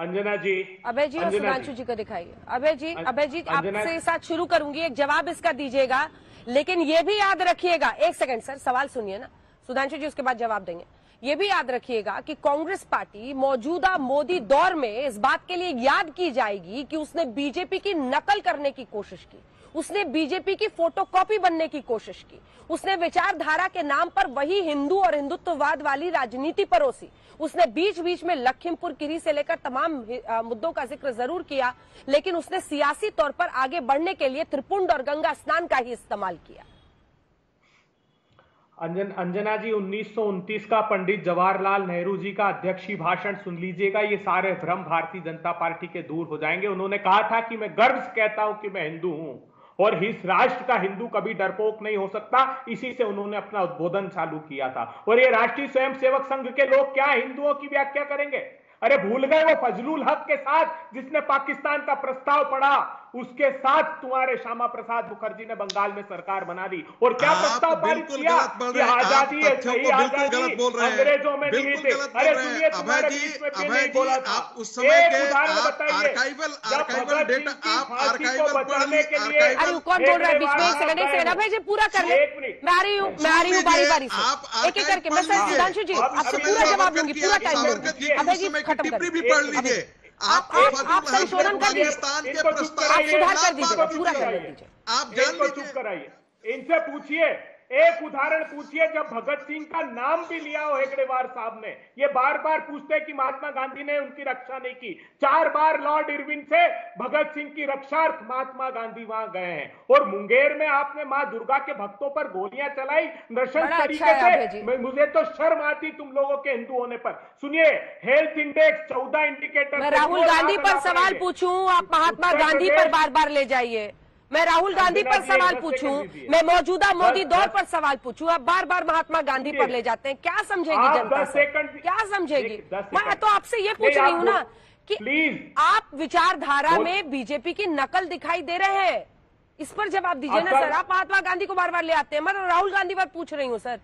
अंजना जी, अभय जी और सुधांशु जी को दिखाइए। अभय जी आपसे साथ शुरू करूंगी, एक जवाब इसका दीजिएगा, लेकिन ये भी याद रखिएगा, एक सेकंड सर सवाल सुनिए ना, सुधांशु जी उसके बाद जवाब देंगे। ये भी याद रखिएगा कि कांग्रेस पार्टी मौजूदा मोदी दौर में इस बात के लिए याद की जाएगी कि उसने बीजेपी की नकल करने की कोशिश की, उसने बीजेपी की फोटोकॉपी बनने की कोशिश की, उसने विचारधारा के नाम पर वही हिंदू और हिंदुत्ववाद वाली राजनीति परोसी, उसने बीच बीच में लखीमपुर खीरी से लेकर तमाम मुद्दों का जिक्र जरूर किया, लेकिन उसने सियासी तौर पर आगे बढ़ने के लिए त्रिपुंड और गंगा स्नान का ही इस्तेमाल किया। अंजना जी, 1929 का पंडित जवाहरलाल नेहरू जी का अध्यक्षीय भाषण सुन लीजिएगा, ये सारे भ्रम भारतीय जनता पार्टी के दूर हो जाएंगे। उन्होंने कहा था कि मैं गर्व से कहता हूं कि मैं हिंदू हूं और इस राष्ट्र का हिंदू कभी डरपोक नहीं हो सकता, इसी से उन्होंने अपना उद्बोधन चालू किया था। और ये राष्ट्रीय स्वयंसेवक संघ के लोग क्या हिंदुओं की व्याख्या करेंगे? अरे भूल गए वो फजलूल हक के साथ जिसने पाकिस्तान का प्रस्ताव पढ़ा, उसके साथ तुम्हारे श्यामा प्रसाद मुखर्जी ने बंगाल में सरकार बना दी और क्या प्रस्ताव पारित किया कि आजादी है, सही आजादी अंग्रेजों में नहीं थे। अरे सुनिए, तुम्हारे बीच में भी नहीं बोला था। एक उदाहरण बताइए जब भगत सिंह की फांसी को बचाने के लिए, अरे कौन बोल रहा है बीच में? एक सेकंड भाई जी पूरा कर ले, मैं आ रही हूँ बारी बारी से एक एक करके। मैं सुधांशु जी आपसे पूरा जवाब दूंगी, पूरा टाइम अभय जी खत्म कर, आप संशोधन कर दीजिए, पूरा कर दीजिए, आप जान चुप कराइए, इनसे पूछिए, एक उदाहरण पूछिए जब भगत सिंह का नाम भी लिया हो हेगड़ेवार साहब ने। ये बार बार पूछते हैं कि महात्मा गांधी ने उनकी रक्षा नहीं की, 4 बार लॉर्ड इरविन से भगत सिंह की रक्षार्थ महात्मा गांधी वहां गए हैं। और मुंगेर में आपने मां दुर्गा के भक्तों पर गोलियां चलाई नृशंस तरीके से, मुझे तो शर्म आती तुम लोगों के हिंदू होने पर। सुनिए, health index 14 indicator, Rahul Gandhi पर सवाल पूछूं, आप महात्मा गांधी पर बार बार ले जाइए। मैं राहुल गांधी पर सवाल पूछूं, मैं मौजूदा मोदी दौर पर सवाल पूछूं, आप बार बार महात्मा गांधी पर ले जाते हैं, क्या समझेगी जनता, क्या समझेगी? मैं तो आपसे ये पूछ रही हूँ ना कि आप विचारधारा में बीजेपी की नकल दिखाई दे रहे हैं, इस पर जवाब दीजिए ना सर। आप महात्मा गांधी को बार बार ले आते हैं, मैं राहुल गांधी पर पूछ रही हूँ सर।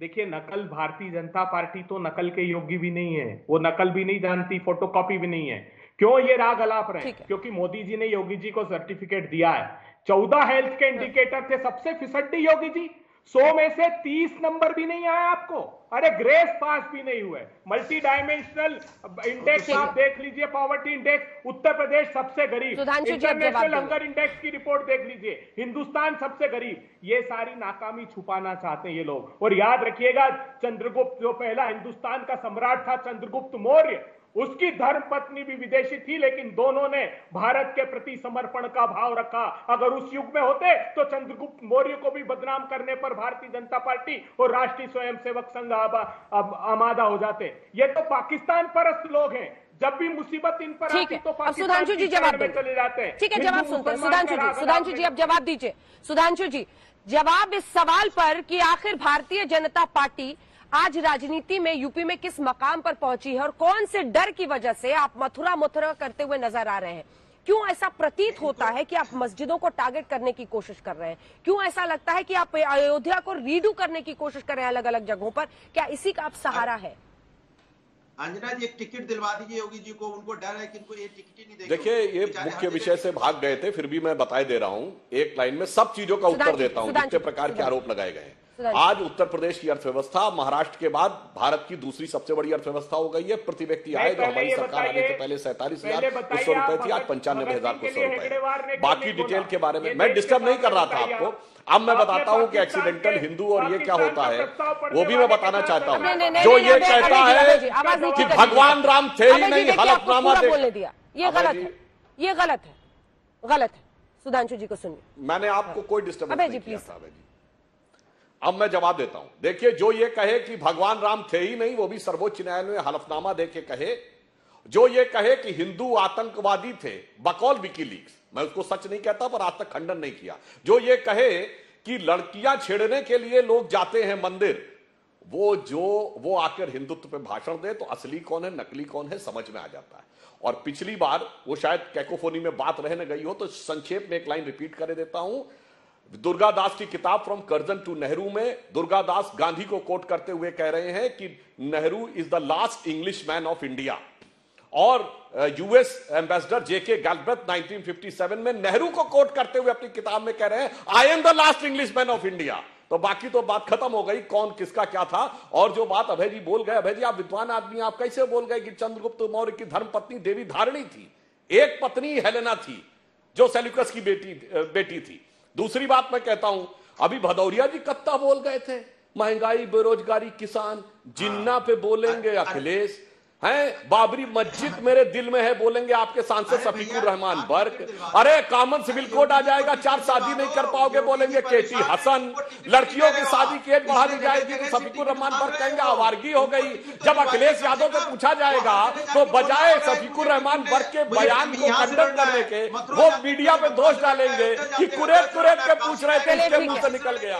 देखिए, नकल भारतीय जनता पार्टी तो नकल के योग्य भी नहीं है, वो नकल भी नहीं जानती, फोटोकॉपी भी नहीं है। क्यों ये राग अलाप रहे हैं? क्योंकि मोदी जी ने योगी जी को सर्टिफिकेट दिया है। 14 हेल्थ के इंडिकेटर थे, सबसे फिसड्डी योगी जी, 100 में से 30 नंबर भी नहीं आया आपको। अरे ग्रेस पास भी नहीं हुए। मल्टी डायमेंशनल इंडेक्स आप देख लीजिए, पॉवर्टी इंडेक्स, उत्तर प्रदेश सबसे गरीब, इंटरनेशनल हंगर इंडेक्स की रिपोर्ट देख लीजिए, हिंदुस्तान सबसे गरीब। ये सारी नाकामी छुपाना चाहते हैं ये लोग। और याद रखिएगा, चंद्रगुप्त जो पहला हिंदुस्तान का सम्राट था, चंद्रगुप्त मौर्य, उसकी धर्मपत्नी भी विदेशी थी, लेकिन दोनों ने भारत के प्रति समर्पण का भाव रखा। अगर उस युग में होते तो चंद्रगुप्त मौर्य को भी बदनाम करने पर भारतीय जनता पार्टी और राष्ट्रीय स्वयंसेवक संघ अब आमादा हो जाते। ये तो पाकिस्तान परस्त लोग हैं, जब भी मुसीबत इन पर आती तो पाकिस्तान की शरण में चले जाते हैं। ठीक है, जवाब सुनते हैं सुधांशु जी, अब जवाब दीजिए सुधांशु जी, जवाब इस सवाल पर कि आखिर भारतीय जनता पार्टी आज राजनीति में यूपी में किस मकाम पर पहुंची है और कौन से डर की वजह से आप मथुरा करते हुए नजर आ रहे हैं? क्यों ऐसा प्रतीत होता है कि आप मस्जिदों को टारगेट करने की कोशिश कर रहे हैं? क्यों ऐसा लगता है कि आप अयोध्या को रीडू करने की कोशिश कर रहे हैं अलग अलग जगहों पर? क्या इसी का आप सहारा है? अंजना जी, एक टिकट दिलवा दीजिए योगी जी को, उनको डर है कि इनको ये टिकट ही नहीं देंगे। देखिए, ये मुख्य विषय से भाग गए थे, फिर भी मैं बताए दे रहा हूँ, एक लाइन में सब चीजों का उत्तर देता हूँ जितने प्रकार के आरोप लगाए गए हैं। आज उत्तर प्रदेश की अर्थव्यवस्था महाराष्ट्र के बाद भारत की दूसरी सबसे बड़ी अर्थव्यवस्था हो गई है। प्रति व्यक्ति आय जो हमारी सरकार आने से पहले 47,100 रुपए थी, आज 95,200 रुपए। बाकी डिटेल के बारे में मैं डिस्टर्ब नहीं कर रहा था आपको, अब मैं बताता हूं कि एक्सीडेंटल हिंदू और ये क्या होता है, वो भी मैं बताना चाहता हूं। जो ये कहता है कि भगवान राम थे ही नहीं, हलफनामा बोलने दिया, ये गलत है, ये गलत है। सुधांशु जी को सुनिए, मैंने आपको कोई डिस्टर्ब नहीं किया था। अब मैं जवाब देता हूं। देखिए, जो ये कहे कि भगवान राम थे ही नहीं, वो भी सर्वोच्च न्यायालय में हलफनामा देके कहे। जो ये कहे कि हिंदू आतंकवादी थे बकौल विकीलीक्स, मैं उसको सच नहीं कहता पर आज तक खंडन नहीं किया। जो ये कहे कि लड़कियां छेड़ने के लिए लोग जाते हैं मंदिर, वो आकर हिंदुत्व पे भाषण दे तो असली कौन है नकली कौन है समझ में आ जाता है। और पिछली बार वो शायद कैकोफोनी में बात रहने गई हो, तो संक्षेप में एक लाइन रिपीट कर देता हूं। दुर्गादास की किताब फ्रॉम कर्जन टू नेहरू में दुर्गादास गांधी को कोट करते हुए कह रहे हैं कि Nehru is the last English man of India. और यूएस एम्बेसडर जेके गैल्ब्रेथ 1957 में नेहरू को कोट करते हुए अपनी किताब में कह रहे हैं, I am the last Englishman of India. तो बाकी तो बात खत्म हो गई, कौन किसका क्या था। और जो बात अभय जी बोल गए, अभय जी आप विद्वान आदमी, आप कैसे बोल गए कि चंद्रगुप्त मौर्य की धर्मपत्नी देवी धारिणी थी, एक पत्नी हेलेना थी जो सेल्यूकस की बेटी थी। दूसरी बात मैं कहता हूं, अभी भदौरिया जी कत्ता बोल गए थे, महंगाई, बेरोजगारी, किसान, जिन्ना पे बोलेंगे अखिलेश हैं, बाबरी मस्जिद मेरे दिल में है बोलेंगे आपके सांसद शफीकुर रहमान बर्क, अरे कॉमन सिविल कोड आ जाएगा, चार शादी नहीं कर पाओगे बोलेंगे केसी हसन, लड़कियों की शादी की एज बढ़ा दी जाएगी तो शफीकुर रहमान बर्क कहेंगे आवारगी हो गई। जब अखिलेश यादव को पूछा जाएगा तो बजाय शफीकुर रहमान बर्क के बयान को खंडन करने के वो मीडिया पे दोष डालेंगे कि कुरेद कुरेद के पूछ रहे थे, इसके मुंह से निकल गया।